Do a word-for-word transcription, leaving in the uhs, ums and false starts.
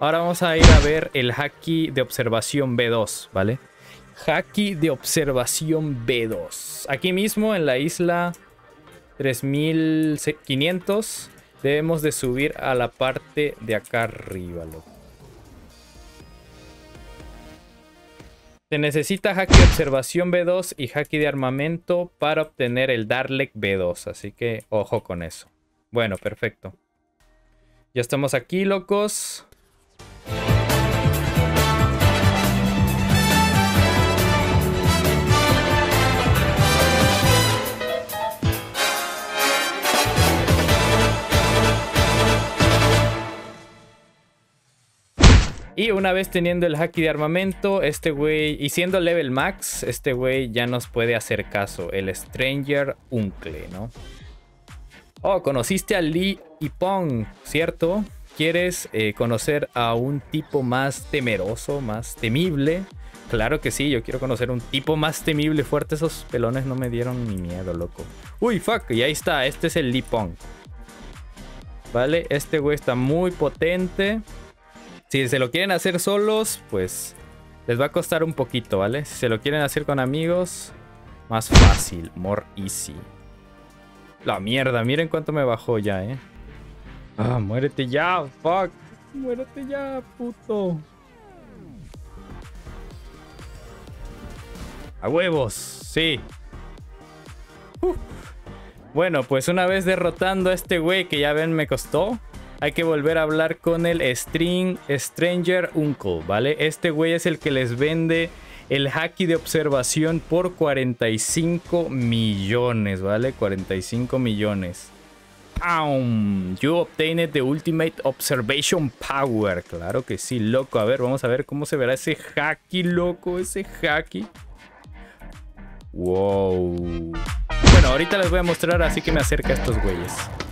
Ahora vamos a ir a ver el haki de observación B dos, ¿vale? Haki de observación B dos. Aquí mismo en la isla tres mil quinientos debemos de subir a la parte de acá arriba, loco. Se necesita haki de observación B dos y haki de armamento para obtener el Darlec B dos. Así que ojo con eso. Bueno, perfecto. Ya estamos aquí, locos. Y una vez teniendo el haki de armamento, este güey, y siendo level max, este güey ya nos puede hacer caso. El Stranger Uncle, ¿no? Oh, conociste a Lee y Pong, ¿cierto? ¿Quieres eh, conocer a un tipo más temeroso, más temible? Claro que sí, yo quiero conocer un tipo más temible, fuerte. Esos pelones no me dieron ni miedo, loco. Uy, fuck, y ahí está, este es el Lee Pong. Vale, este güey está muy potente. Si se lo quieren hacer solos, pues les va a costar un poquito, ¿vale? Si se lo quieren hacer con amigos, más fácil, more easy. La mierda, miren cuánto me bajó ya, ¿eh? Ah, muérete ya, fuck. Muérete ya, puto. A huevos, sí. Uf. Bueno, pues una vez derrotando a este güey que ya ven me costó, hay que volver a hablar con el String, Stranger Uncle, ¿vale? Este güey es el que les vende el haki de observación por cuarenta y cinco millones, ¿vale? cuarenta y cinco millones. ¡Aum! You obtained the ultimate observation power. Claro que sí, loco. A ver, vamos a ver cómo se verá ese haki, loco. Ese haki. Wow. Bueno, ahorita les voy a mostrar, así que me acerca a estos güeyes.